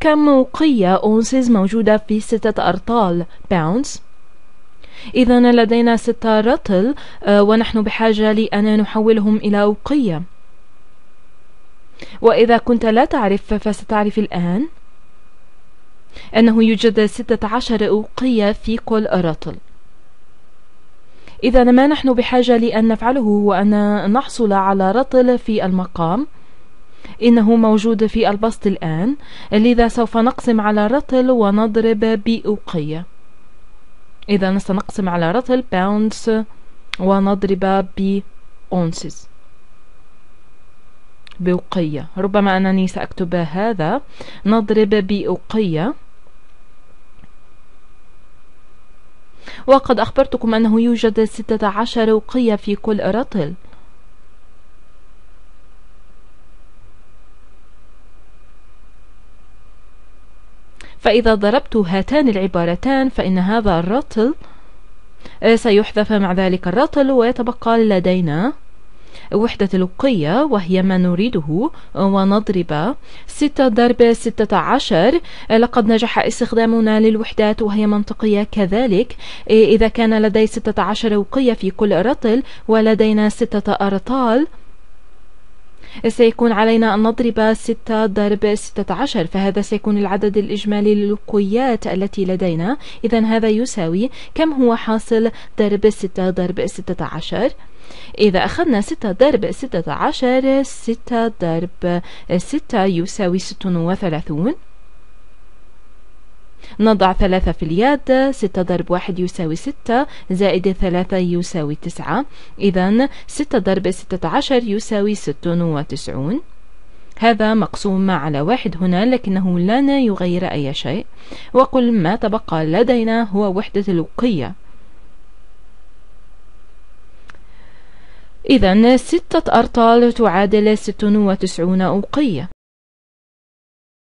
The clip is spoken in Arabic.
كموقية أونسز موجودة في 6 أرطال باونس. إذا لدينا 6 رطل ونحن بحاجة لأن نحولهم إلى أوقية. وإذا كنت لا تعرف فستعرف الآن أنه يوجد 16 أوقية في كل رطل. إذا ما نحن بحاجة لأن نفعله هو أن نحصل على رطل في المقام، إنه موجود في البسط الآن، لذا سوف نقسم على رطل ونضرب بأوقية. إذا سنقسم على رطل باوندس ونضرب بأونسز بأوقية. ربما أنني سأكتب هذا نضرب بأوقية، وقد أخبرتكم أنه يوجد 16 أوقية في كل رطل. فإذا ضربت هاتان العبارتان فإن هذا الرطل سيحذف مع ذلك الرطل، ويتبقى لدينا وحدة الأوقية وهي ما نريده، ونضرب 6 ضرب 16. لقد نجح استخدامنا للوحدات وهي منطقية كذلك. إذا كان لدي 16 أوقية في كل رطل ولدينا 6 أرطال، سيكون علينا أن نضرب 6 ضرب 16، فهذا سيكون العدد الإجمالي للوقيات التي لدينا. إذا هذا يساوي كم هو حاصل ضرب 6 ضرب 16؟ إذا أخذنا 6 ضرب 16، 6 ضرب 6 يساوي 36. نضع 3 في اليد، 6 ضرب 1 يساوي 6 زائد 3 يساوي 9. إذا 6 ضرب 16 يساوي 96. هذا مقسوم على 1 هنا، لكنه لن يغير أي شيء، وكل ما تبقى لدينا هو وحدة الأوقية. إذا 6 أرطال تعادل 96 أوقية.